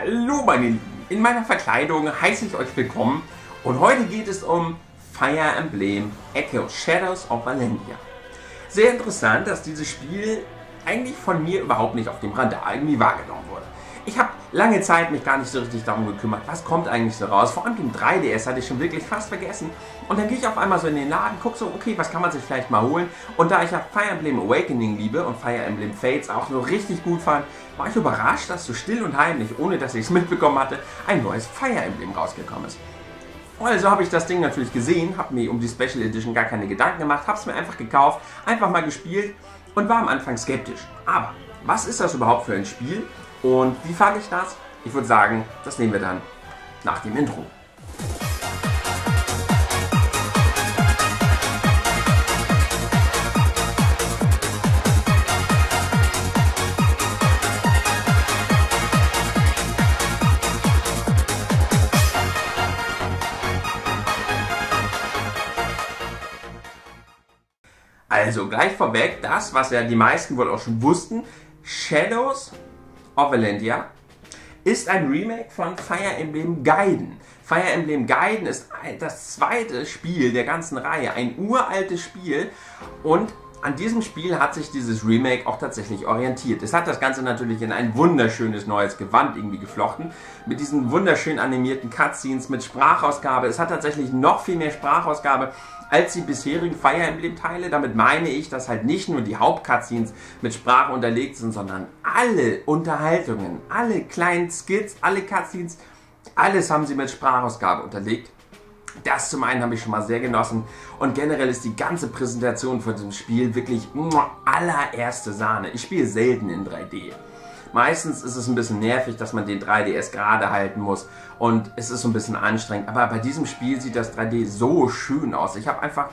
Hallo meine Lieben, in meiner Verkleidung heiße ich euch willkommen und heute geht es um Fire Emblem Echoes: Shadows of Valentia. Sehr interessant, dass dieses Spiel eigentlich von mir überhaupt nicht auf dem Radar irgendwie wahrgenommen wurde. Ich habe lange Zeit mich gar nicht so richtig darum gekümmert, was kommt eigentlich so raus. Vor allem den 3DS hatte ich schon wirklich fast vergessen und dann gehe ich auf einmal so in den Laden, gucke so, okay, was kann man sich vielleicht mal holen, und da ich ja Fire Emblem Awakening liebe und Fire Emblem Fates auch so richtig gut fand, war ich überrascht, dass so still und heimlich, ohne dass ich es mitbekommen hatte, ein neues Fire Emblem rausgekommen ist. Also habe ich das Ding natürlich gesehen, habe mir um die Special Edition gar keine Gedanken gemacht, habe es mir einfach gekauft, einfach mal gespielt und war am Anfang skeptisch. Aber was ist das überhaupt für ein Spiel und wie fand ich das? Ich würde sagen, das nehmen wir dann nach dem Intro. Also gleich vorweg, das, was ja die meisten wohl auch schon wussten, Shadows of Valentia ist ein Remake von Fire Emblem Gaiden. Fire Emblem Gaiden ist das zweite Spiel der ganzen Reihe, ein uraltes Spiel, und an diesem Spiel hat sich dieses Remake auch tatsächlich orientiert. Es hat das Ganze natürlich in ein wunderschönes neues Gewand irgendwie geflochten, mit diesen wunderschön animierten Cutscenes, mit Sprachausgabe. Es hat tatsächlich noch viel mehr Sprachausgabe als die bisherigen Fire Emblem Teile. Damit meine ich, dass halt nicht nur die Haupt-Cutscenes mit Sprache unterlegt sind, sondern alle Unterhaltungen, alle kleinen Skits, alle Cutscenes, alles haben sie mit Sprachausgabe unterlegt. Das zum einen habe ich schon mal sehr genossen und generell ist die ganze Präsentation von diesem Spiel wirklich allererste Sahne. Ich spiele selten in 3D. Meistens ist es ein bisschen nervig, dass man den 3DS gerade halten muss und es ist so ein bisschen anstrengend, aber bei diesem Spiel sieht das 3D so schön aus. Ich habe einfach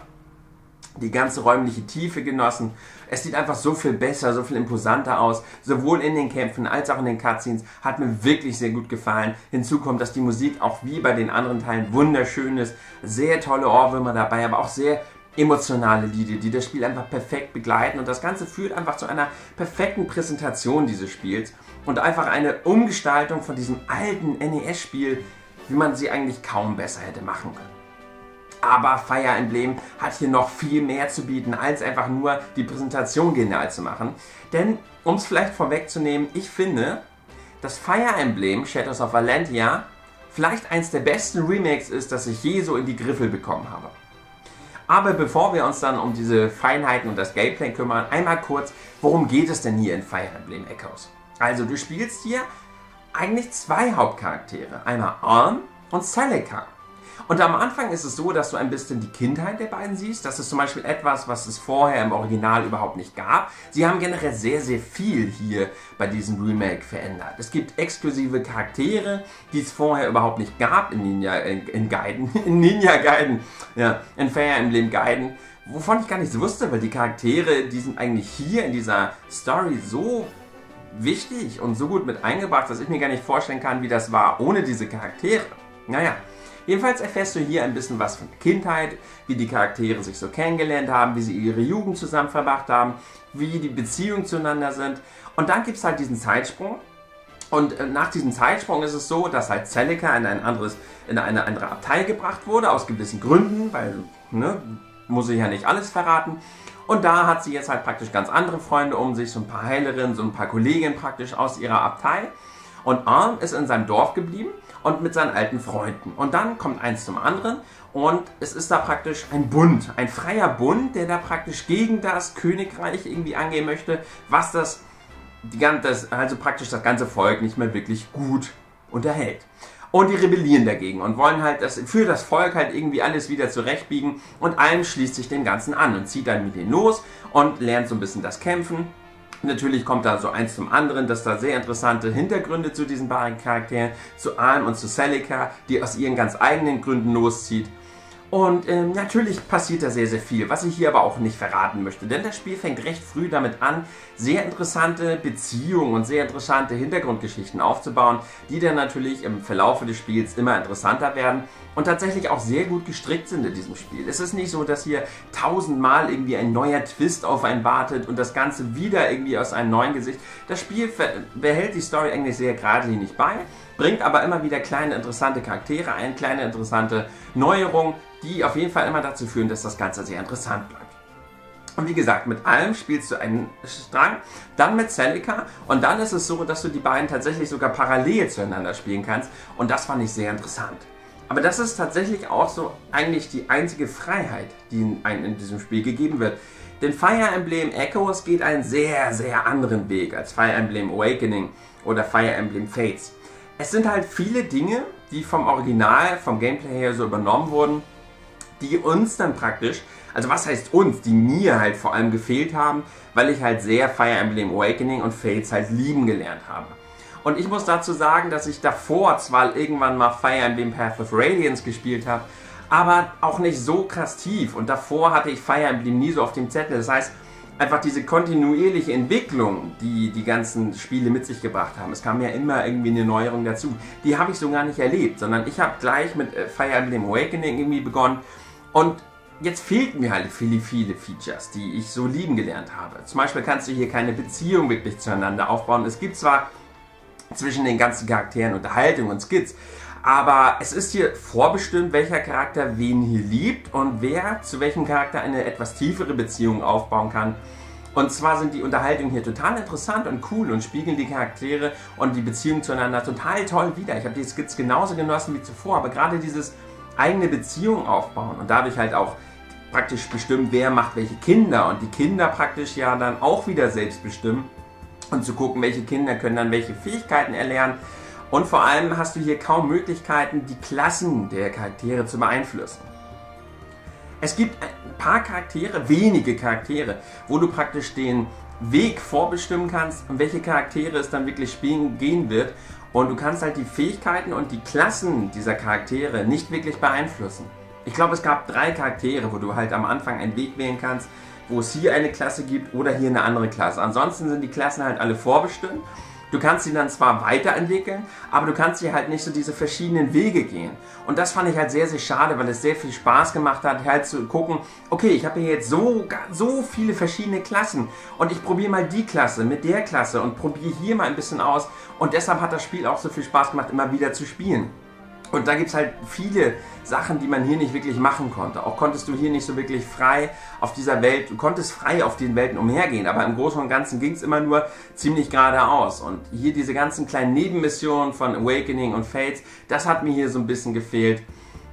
die ganze räumliche Tiefe genossen. Es sieht einfach so viel besser, so viel imposanter aus, sowohl in den Kämpfen als auch in den Cutscenes. Hat mir wirklich sehr gut gefallen. Hinzu kommt, dass die Musik auch wie bei den anderen Teilen wunderschön ist. Sehr tolle Ohrwürmer dabei, aber auch sehr emotionale Lieder, die das Spiel einfach perfekt begleiten, und das Ganze führt einfach zu einer perfekten Präsentation dieses Spiels und einfach eine Umgestaltung von diesem alten NES-Spiel, wie man sie eigentlich kaum besser hätte machen können. Aber Fire Emblem hat hier noch viel mehr zu bieten, als einfach nur die Präsentation genial zu machen. Denn, um es vielleicht vorwegzunehmen, ich finde, dass Fire Emblem Shadows of Valentia vielleicht eins der besten Remakes ist, das ich je so in die Griffel bekommen habe. Aber bevor wir uns dann um diese Feinheiten und das Gameplay kümmern, einmal kurz, worum geht es denn hier in Fire Emblem Echoes? Also du spielst hier eigentlich zwei Hauptcharaktere, einmal Arm und Celica. Und am Anfang ist es so, dass du ein bisschen die Kindheit der beiden siehst. Das ist zum Beispiel etwas, was es vorher im Original überhaupt nicht gab. Sie haben generell sehr, sehr viel hier bei diesem Remake verändert. Es gibt exklusive Charaktere, die es vorher überhaupt nicht gab in Fire Emblem Gaiden. Wovon ich gar nichts wusste, weil die Charaktere, die sind eigentlich hier in dieser Story so wichtig und so gut mit eingebracht, dass ich mir gar nicht vorstellen kann, wie das war ohne diese Charaktere. Naja. Jedenfalls erfährst du hier ein bisschen was von der Kindheit, wie die Charaktere sich so kennengelernt haben, wie sie ihre Jugend zusammen verbracht haben, wie die Beziehungen zueinander sind. Und dann gibt es halt diesen Zeitsprung. Und nach diesem Zeitsprung ist es so, dass halt Celica in eine andere Abtei gebracht wurde, aus gewissen Gründen, weil, ne, muss ich ja nicht alles verraten. Und da hat sie jetzt halt praktisch ganz andere Freunde um sich, so ein paar Heilerinnen, so ein paar Kolleginnen praktisch aus ihrer Abtei. Und Arm ist in seinem Dorf geblieben und mit seinen alten Freunden. Und dann kommt eins zum anderen und es ist da praktisch ein Bund, ein freier Bund, der da praktisch gegen das Königreich irgendwie angehen möchte, was das ganze Volk nicht mehr wirklich gut unterhält. Und die rebellieren dagegen und wollen halt für das Volk halt irgendwie alles wieder zurechtbiegen, und Alm schließt sich dem Ganzen an und zieht dann mit denen los und lernt so ein bisschen das Kämpfen. Natürlich kommt da so eins zum anderen, dass da sehr interessante Hintergründe zu diesen beiden Charakteren, zu Arm und zu Celica, die aus ihren ganz eigenen Gründen loszieht. Und natürlich passiert da sehr, sehr viel, was ich hier aber auch nicht verraten möchte, denn das Spiel fängt recht früh damit an, sehr interessante Beziehungen und sehr interessante Hintergrundgeschichten aufzubauen, die dann natürlich im Verlauf des Spiels immer interessanter werden und tatsächlich auch sehr gut gestrickt sind in diesem Spiel. Es ist nicht so, dass hier 1000-mal irgendwie ein neuer Twist auf einen wartet und das Ganze wieder irgendwie aus einem neuen Gesicht. Das Spiel behält die Story eigentlich sehr geradlinig bei, bringt aber immer wieder kleine interessante Charaktere ein, kleine interessante Neuerungen, die auf jeden Fall immer dazu führen, dass das Ganze sehr interessant bleibt. Und wie gesagt, mit allem spielst du einen Strang, dann mit Celica und dann ist es so, dass du die beiden tatsächlich sogar parallel zueinander spielen kannst und das fand ich sehr interessant. Aber das ist tatsächlich auch so eigentlich die einzige Freiheit, die einem in diesem Spiel gegeben wird. Denn Fire Emblem Echoes geht einen sehr, sehr anderen Weg als Fire Emblem Awakening oder Fire Emblem Fates. Es sind halt viele Dinge, die vom Original, vom Gameplay her so übernommen wurden, die uns dann praktisch, also was heißt uns, die mir halt vor allem gefehlt haben, weil ich halt sehr Fire Emblem Awakening und Fates halt lieben gelernt habe. Und ich muss dazu sagen, dass ich davor zwar irgendwann mal Fire Emblem Path of Radiance gespielt habe, aber auch nicht so krass tief und davor hatte ich Fire Emblem nie so auf dem Zettel, das heißt, einfach diese kontinuierliche Entwicklung, die die ganzen Spiele mit sich gebracht haben. Es kam ja immer irgendwie eine Neuerung dazu. Die habe ich so gar nicht erlebt, sondern ich habe gleich mit Fire Emblem Awakening irgendwie begonnen. Und jetzt fehlten mir halt viele, viele Features, die ich so lieben gelernt habe. Zum Beispiel kannst du hier keine Beziehung wirklich zueinander aufbauen. Es gibt zwar zwischen den ganzen Charakteren Unterhaltung und Skits, aber es ist hier vorbestimmt, welcher Charakter wen hier liebt und wer zu welchem Charakter eine etwas tiefere Beziehung aufbauen kann. Und zwar sind die Unterhaltungen hier total interessant und cool und spiegeln die Charaktere und die Beziehung zueinander total toll wider. Ich habe die Skits genauso genossen wie zuvor, aber gerade dieses eigene Beziehung aufbauen und dadurch halt auch praktisch bestimmen, wer macht welche Kinder und die Kinder praktisch ja dann auch wieder selbst bestimmen und zu gucken, welche Kinder können dann welche Fähigkeiten erlernen. Und vor allem hast du hier kaum Möglichkeiten, die Klassen der Charaktere zu beeinflussen. Es gibt ein paar Charaktere, wenige Charaktere, wo du praktisch den Weg vorbestimmen kannst, um welche Charaktere es dann wirklich spielen gehen wird. Und du kannst halt die Fähigkeiten und die Klassen dieser Charaktere nicht wirklich beeinflussen. Ich glaube, es gab 3 Charaktere, wo du halt am Anfang einen Weg wählen kannst, wo es hier eine Klasse gibt oder hier eine andere Klasse. Ansonsten sind die Klassen halt alle vorbestimmt. Du kannst sie dann zwar weiterentwickeln, aber du kannst sie halt nicht so diese verschiedenen Wege gehen. Und das fand ich halt sehr, sehr schade, weil es sehr viel Spaß gemacht hat, halt zu gucken, okay, ich habe hier jetzt so viele verschiedene Klassen und ich probiere mal die Klasse mit der Klasse und probiere hier mal ein bisschen aus. Und deshalb hat das Spiel auch so viel Spaß gemacht, immer wieder zu spielen. Und da gibt es halt viele Sachen, die man hier nicht wirklich machen konnte. Auch konntest du hier nicht so wirklich frei auf dieser Welt, du konntest frei auf den Welten umhergehen, aber im Großen und Ganzen ging es immer nur ziemlich geradeaus. Und hier diese ganzen kleinen Nebenmissionen von Awakening und Fates, das hat mir hier so ein bisschen gefehlt.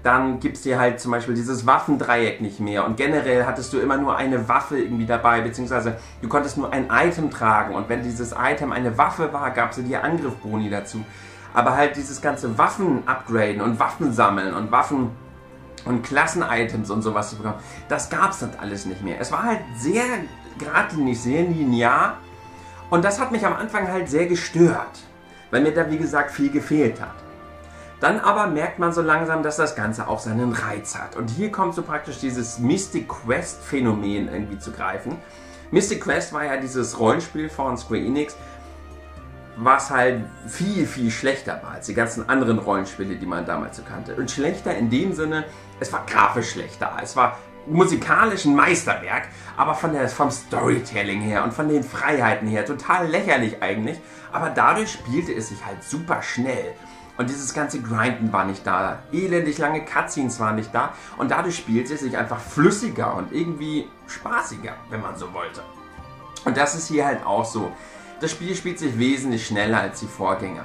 Dann gibt es dir halt zum Beispiel dieses Waffendreieck nicht mehr und generell hattest du immer nur eine Waffe irgendwie dabei, beziehungsweise du konntest nur ein Item tragen und wenn dieses Item eine Waffe war, gab es dir Angriffboni dazu. Aber halt dieses ganze Waffen-Upgraden und Waffen sammeln und Waffen und Klassen-Items und sowas zu bekommen, das gab's dann alles nicht mehr. Es war halt sehr geradlinig, sehr linear und das hat mich am Anfang halt sehr gestört, weil mir da wie gesagt viel gefehlt hat. Dann aber merkt man so langsam, dass das Ganze auch seinen Reiz hat und hier kommt so praktisch dieses Mystic Quest Phänomen irgendwie zu greifen. Mystic Quest war ja dieses Rollenspiel von Square Enix, was halt viel, viel schlechter war als die ganzen anderen Rollenspiele, die man damals so kannte. Und schlechter in dem Sinne, es war grafisch schlechter, es war musikalisch ein Meisterwerk, aber vom Storytelling her und von den Freiheiten her total lächerlich eigentlich, aber dadurch spielte es sich halt super schnell. Und dieses ganze Grinden war nicht da, elendig lange Cutscenes waren nicht da und dadurch spielte es sich einfach flüssiger und irgendwie spaßiger, wenn man so wollte. Und das ist hier halt auch so. Das Spiel spielt sich wesentlich schneller als die Vorgänger.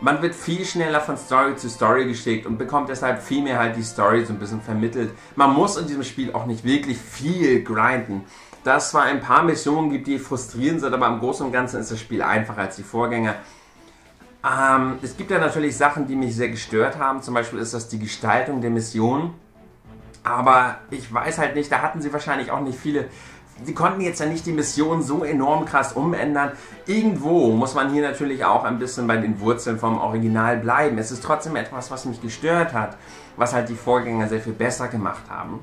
Man wird viel schneller von Story zu Story geschickt und bekommt deshalb viel mehr halt die Story so ein bisschen vermittelt. Man muss in diesem Spiel auch nicht wirklich viel grinden. Da es zwar ein paar Missionen gibt, die frustrierend sind, aber im Großen und Ganzen ist das Spiel einfacher als die Vorgänger. Es gibt ja natürlich Sachen, die mich sehr gestört haben. Zum Beispiel ist das die Gestaltung der Missionen. Aber ich weiß halt nicht, da hatten sie wahrscheinlich auch nicht viele Sie konnten jetzt ja nicht die Mission so enorm krass umändern. Irgendwo muss man hier natürlich auch ein bisschen bei den Wurzeln vom Original bleiben. Es ist trotzdem etwas, was mich gestört hat, was halt die Vorgänger sehr viel besser gemacht haben.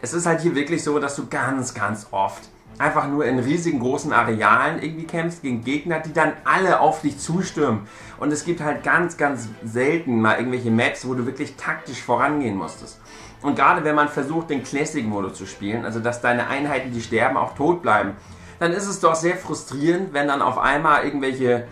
Es ist halt hier wirklich so, dass du ganz, ganz oft einfach nur in riesigen großen Arealen irgendwie kämpfst gegen Gegner, die dann alle auf dich zustürmen. Und es gibt halt ganz, ganz selten mal irgendwelche Maps, wo du wirklich taktisch vorangehen musstest. Und gerade wenn man versucht, den Classic-Modus zu spielen, also dass deine Einheiten, die sterben, auch tot bleiben, dann ist es doch sehr frustrierend, wenn dann auf einmal irgendwelche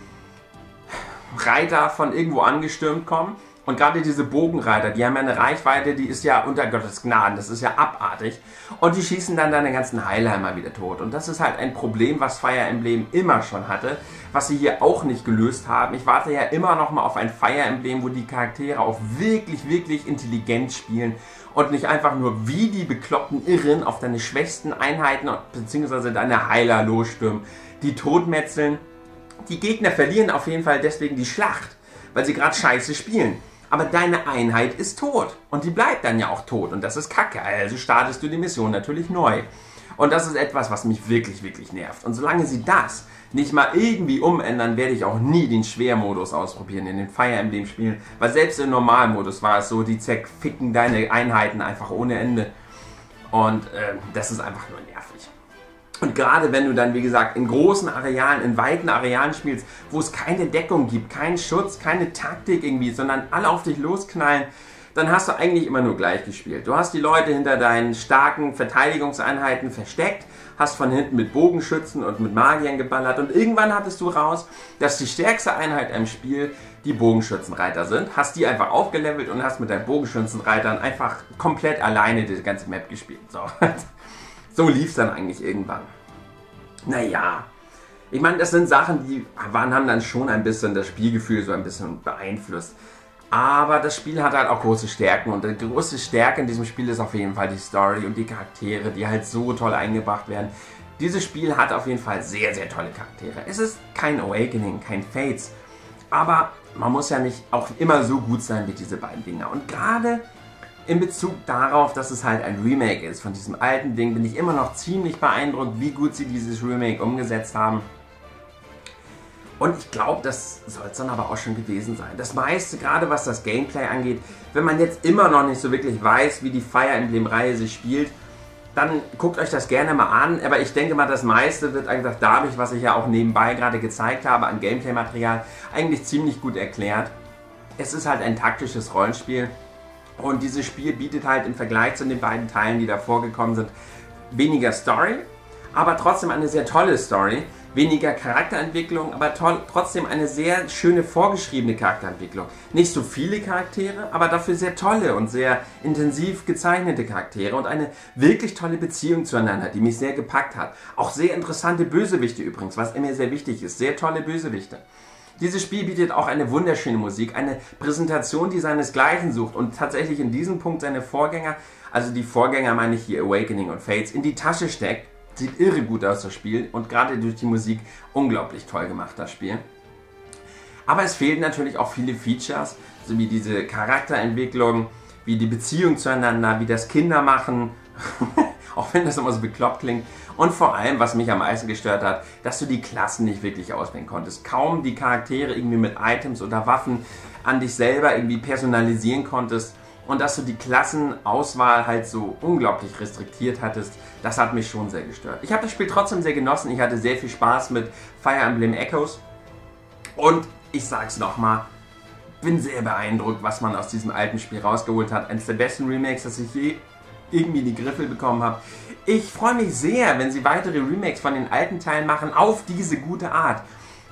Reiter von irgendwo angestürmt kommen. Und gerade diese Bogenreiter, die haben ja eine Reichweite, die ist ja unter Gottes Gnaden, das ist ja abartig. Und die schießen dann deine ganzen Heiler immer wieder tot. Und das ist halt ein Problem, was Fire Emblem immer schon hatte, was sie hier auch nicht gelöst haben. Ich warte ja immer noch mal auf ein Fire Emblem, wo die Charaktere auch wirklich, wirklich intelligent spielen. Und nicht einfach nur wie die bekloppten Irren auf deine schwächsten Einheiten bzw. deine Heiler losstürmen. Die totmetzeln. Die Gegner verlieren auf jeden Fall deswegen die Schlacht, weil sie gerade scheiße spielen. Aber deine Einheit ist tot. Und die bleibt dann ja auch tot. Und das ist kacke. Also startest du die Mission natürlich neu. Und das ist etwas, was mich wirklich, wirklich nervt. Und solange sie das nicht mal irgendwie umändern, werde ich auch nie den Schwermodus ausprobieren in den Fire Emblem Spielen. Weil selbst im Normalmodus war es so, die zerficken deine Einheiten einfach ohne Ende. Und das ist einfach nur nervig. Und gerade wenn du dann, wie gesagt, in großen Arealen, in weiten Arealen spielst, wo es keine Deckung gibt, keinen Schutz, keine Taktik irgendwie, sondern alle auf dich losknallen, dann hast du eigentlich immer nur gleich gespielt. Du hast die Leute hinter deinen starken Verteidigungseinheiten versteckt, hast von hinten mit Bogenschützen und mit Magiern geballert und irgendwann hattest du raus, dass die stärkste Einheit im Spiel die Bogenschützenreiter sind, hast die einfach aufgelevelt und hast mit deinen Bogenschützenreitern einfach komplett alleine die ganze Map gespielt. So lief es dann eigentlich irgendwann. Naja, ich meine, das sind Sachen, die haben dann schon ein bisschen das Spielgefühl so ein bisschen beeinflusst. Aber das Spiel hat halt auch große Stärken und die große Stärke in diesem Spiel ist auf jeden Fall die Story und die Charaktere, die halt so toll eingebracht werden. Dieses Spiel hat auf jeden Fall sehr, sehr tolle Charaktere. Es ist kein Awakening, kein Fates, aber man muss ja nicht auch immer so gut sein wie diese beiden Dinger. Und gerade in Bezug darauf, dass es halt ein Remake ist von diesem alten Ding, bin ich immer noch ziemlich beeindruckt, wie gut sie dieses Remake umgesetzt haben. Und ich glaube, das soll es dann aber auch schon gewesen sein. Das meiste, gerade was das Gameplay angeht, wenn man jetzt immer noch nicht so wirklich weiß, wie die Fire Emblem-Reihe sich spielt, dann guckt euch das gerne mal an. Aber ich denke mal, das meiste wird einfach dadurch, was ich ja auch nebenbei gerade gezeigt habe, an Gameplay-Material, eigentlich ziemlich gut erklärt. Es ist halt ein taktisches Rollenspiel. Und dieses Spiel bietet halt im Vergleich zu den beiden Teilen, die davor gekommen sind, weniger Story, aber trotzdem eine sehr tolle Story, weniger Charakterentwicklung, aber trotzdem eine sehr schöne vorgeschriebene Charakterentwicklung. Nicht so viele Charaktere, aber dafür sehr tolle und sehr intensiv gezeichnete Charaktere und eine wirklich tolle Beziehung zueinander, die mich sehr gepackt hat. Auch sehr interessante Bösewichte übrigens, was mir sehr wichtig ist, sehr tolle Bösewichte. Dieses Spiel bietet auch eine wunderschöne Musik, eine Präsentation, die seinesgleichen sucht und tatsächlich in diesem Punkt seine Vorgänger, also die Vorgänger meine ich hier Awakening und Fates, in die Tasche steckt. Sieht irre gut aus, das Spiel, und gerade durch die Musik unglaublich toll gemacht, das Spiel. Aber es fehlen natürlich auch viele Features, so wie diese Charakterentwicklung, wie die Beziehung zueinander, wie das Kindermachen, auch wenn das immer so bekloppt klingt. Und vor allem, was mich am meisten gestört hat, dass du die Klassen nicht wirklich auswählen konntest. Kaum die Charaktere irgendwie mit Items oder Waffen an dich selber irgendwie personalisieren konntest. Und dass du die Klassenauswahl halt so unglaublich restriktiert hattest, das hat mich schon sehr gestört. Ich habe das Spiel trotzdem sehr genossen. Ich hatte sehr viel Spaß mit Fire Emblem Echoes. Und ich sag's nochmal, bin sehr beeindruckt, was man aus diesem alten Spiel rausgeholt hat. Eines der besten Remakes, das ich je irgendwie in die Griffel bekommen habe. Ich freue mich sehr, wenn sie weitere Remakes von den alten Teilen machen, auf diese gute Art.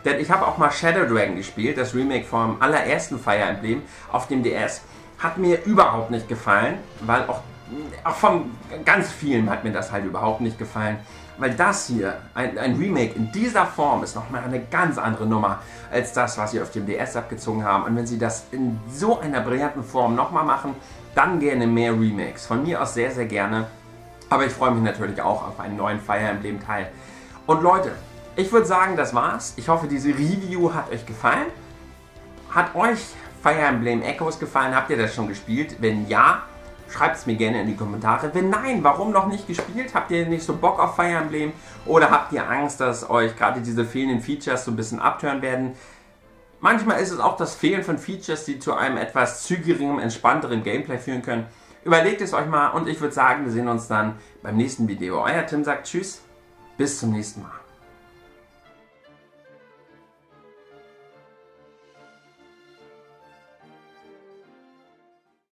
Denn ich habe auch mal Shadow Dragon gespielt, das Remake vom allerersten Fire Emblem auf dem DS. Hat mir überhaupt nicht gefallen, weil auch von ganz vielen hat mir das halt überhaupt nicht gefallen. Weil das hier, ein Remake in dieser Form, ist nochmal eine ganz andere Nummer als das, was sie auf dem DS abgezogen haben. Und wenn sie das in so einer brillanten Form nochmal machen, dann gerne mehr Remakes. Von mir aus sehr, sehr gerne. Aber ich freue mich natürlich auch auf einen neuen Fire Emblem Teil. Und Leute, ich würde sagen, das war's. Ich hoffe, diese Review hat euch gefallen. Hat euch Fire Emblem Echoes gefallen? Habt ihr das schon gespielt? Wenn ja, Schreibt es mir gerne in die Kommentare. Wenn nein, warum noch nicht gespielt? Habt ihr nicht so Bock auf Fire Emblem? Oder habt ihr Angst, dass euch gerade diese fehlenden Features so ein bisschen abtören werden? Manchmal ist es auch das Fehlen von Features, die zu einem etwas zügigeren, entspannteren Gameplay führen können. Überlegt es euch mal und ich würde sagen, wir sehen uns dann beim nächsten Video. Euer Tim sagt Tschüss, bis zum nächsten Mal.